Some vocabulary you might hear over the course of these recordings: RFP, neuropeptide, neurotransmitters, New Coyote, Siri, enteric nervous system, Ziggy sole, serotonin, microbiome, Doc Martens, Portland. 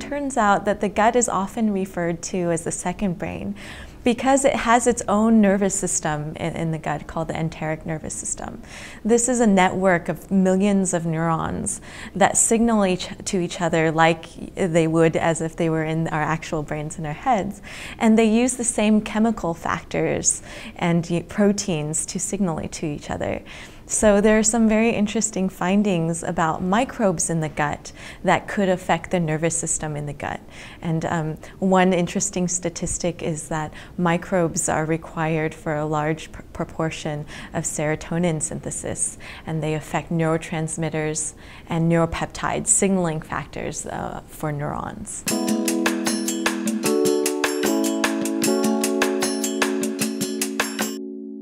turns out that the gut is often referred to as the second brain because it has its own nervous system in the gut called the enteric nervous system. This is a network of millions of neurons that signal to each other like they would as if they were in our actual brains in our heads. And they use the same chemical factors and proteins to signal to each other. So there are some very interesting findings about microbes in the gut that could affect the nervous system in the gut. And one interesting statistic is that microbes are required for a large proportion of serotonin synthesis, and they affect neurotransmitters and neuropeptide signaling factors for neurons.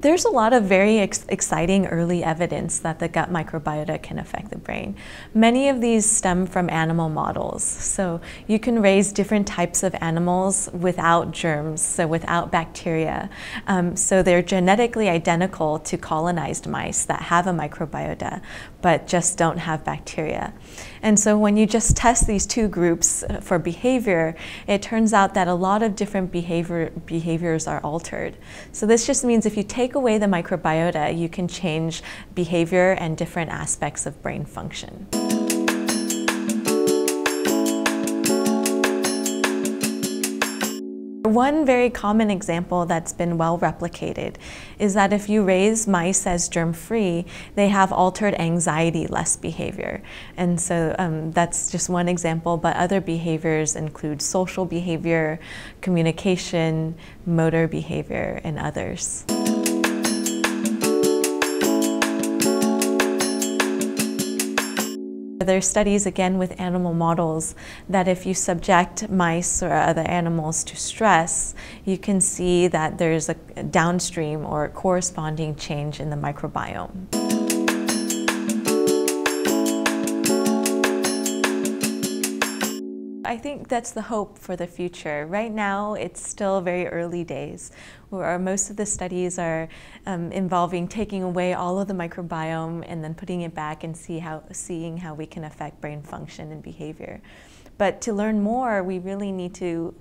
There's a lot of very exciting early evidence that the gut microbiota can affect the brain. Many of these stem from animal models. So you can raise different types of animals without germs, so without bacteria. So they're genetically identical to colonized mice that have a microbiota, but just don't have bacteria. And so when you just test these two groups for behavior, it turns out that a lot of different behaviors are altered. So this just means if you take away the microbiota, you can change behavior and different aspects of brain function. One very common example that's been well replicated is that if you raise mice as germ-free, they have altered anxiety-less behavior. And so that's just one example, but other behaviors include social behavior, communication, motor behavior, and others. There are studies, again, with animal models that if you subject mice or other animals to stress, you can see that there's a downstream or corresponding change in the microbiome. I think that's the hope for the future. Right now, it's still very early days, where most of the studies are involving taking away all of the microbiome and then putting it back and seeing how we can affect brain function and behavior. But to learn more, we really need to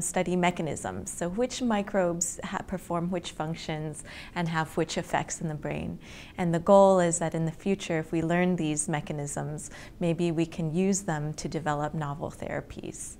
study mechanisms. So which microbes perform which functions and have which effects in the brain. And the goal is that in the future, if we learn these mechanisms, maybe we can use them to develop novel therapies.